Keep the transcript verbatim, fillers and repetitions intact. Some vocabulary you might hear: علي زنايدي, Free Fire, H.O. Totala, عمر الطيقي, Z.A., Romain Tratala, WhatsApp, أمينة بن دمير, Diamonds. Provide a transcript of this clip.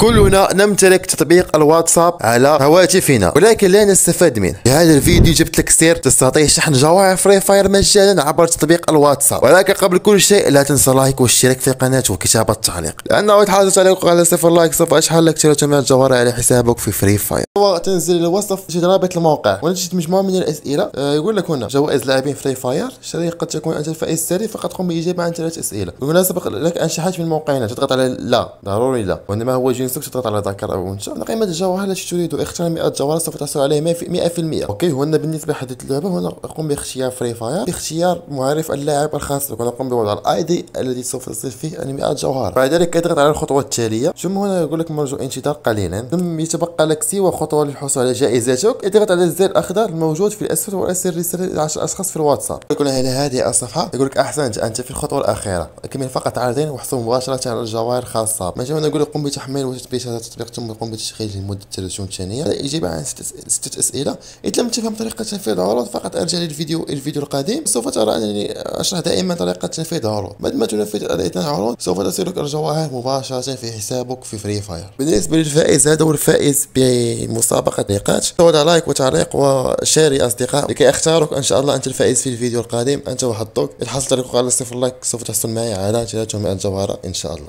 كلنا نمتلك تطبيق الواتساب على هواتفنا ولكن لا نستفاد منه. في هذا الفيديو جبت لك سر تستطيع شحن جوائع فري فاير مجانا عبر تطبيق الواتساب، ولكن قبل كل شيء لا تنسى لايك والاشتراك في القناه وكتابه التعليق، لانه اذا حصلت عليك على صفر لايك سوف اشحن لك ثلاثمائة جوهره على حسابك في فري فاير. تنزل الوصف تجد رابط الموقع ونجد مجموعه من الاسئله. أه يقول لك هنا جوائز لاعبين فري فاير شريك، قد تكون انت الفائز السري، فقد قم بالاجابه عن ثلاث اسئله. بالمناسبه لك ان شحنت من موقعنا تضغط على لا، ضروري لا، وانما هو جنسك تضغط على ذكر او انثى. قيمه الجوهره التي تريد اختيار مئة جوهره سوف تحصل عليه مئة بالمئة. اوكي، هنا بالنسبه لحدث اللعبه هنا قم باختيار فري فاير، باختيار معرف اللاعب الخاص بك، قم بوضع الاي دي الذي سوف تصل فيه مئة جوهره. بعد ذلك اضغط على الخطوه التاليه، ثم هنا يقول لك مرجو انتظار قليلا، ثم يتبقى لك سوى خطوه للحصول على جائزتك. اضغط على الزر الاخضر الموجود في الاسفل وارسل رساله عشر اشخاص في الواتساب. يقول على هذه الصفحه يقول لك احسنت انت في الخطوه الاخيره، كمل فقط عرضين واحصل مباشره على الجوائز الخاصه. مثلا هنا يقول لك قم بتحميل وتثبيت هذا التطبيق، ثم قم بتشغيله لمده ثلاثين ثانيه. الاجابه عن ست اسئله. اذا لم تفهم طريقه تنفيذ عروض فقط ارجع للفيديو الفيديو القديم، سوف ترى انني اشرح دائما طريقه تنفيذ عروض. بعد ما تنفذ الاثنين عروض سوف تصلك الجوائز مباشره في حسابك في فري فاير. بالنسبه للفائز، هذا هو الفائز بمسابقه نقاط. وضع لايك وتعليق وشاري اصدقاء لكي اختارك، ان شاء الله انت الفائز في الفيديو القادم، انت وحظك. إذا حصلت على صفر لايك سوف تحصل معي على ثلاثمائة جوهره ان شاء الله.